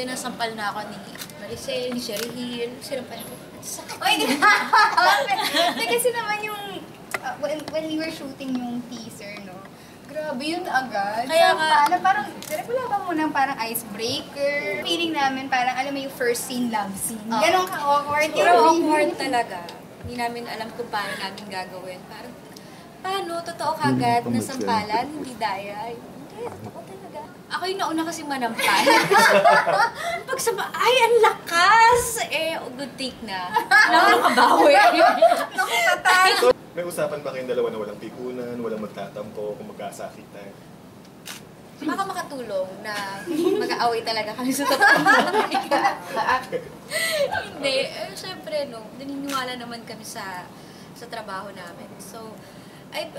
din na sampal na ako ni Maricel, ni Sherry Hill, sino pa ako? Oy, di ba? Kasi naman yung, when we were shooting yung teaser, no? Grabe yun agad. Kaya nga. Parang, wala ba munang parang icebreaker? Feeling namin parang, alam mo yung first scene, love scene. Ganon ka-awkward. Pero awkward talaga. Hindi namin alam kung paano namin gagawin. Parang, paano? Totoo kagad na sampalan? Hindi daya. Hindi, totoo talaga. Ako yung nauna kasi manampal. Pagsama, ay, ang lakas! Eh, good take na. Nakabawi. Nakapatay. May usapan pa kayong dalawa na walang pikunan, walang magtatampo, kung magkasakitan? Baka makatulong na mag-aaway talaga kami sa totoong pagkakaibigan. Hindi. Eh, syempre, no, naniniwala naman kami sa trabaho namin. So,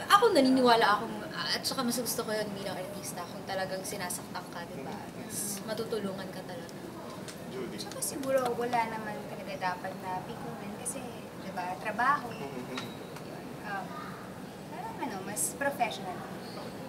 ako naniniwala akong, at saka mas gusto ko yun bilang artista, kung talagang sinasaktan ka, diba? Mas matutulungan ka talaga. Saka siguro wala naman talaga dapat na pikunan kasi, diba, trabaho. Parang ano, mas professional.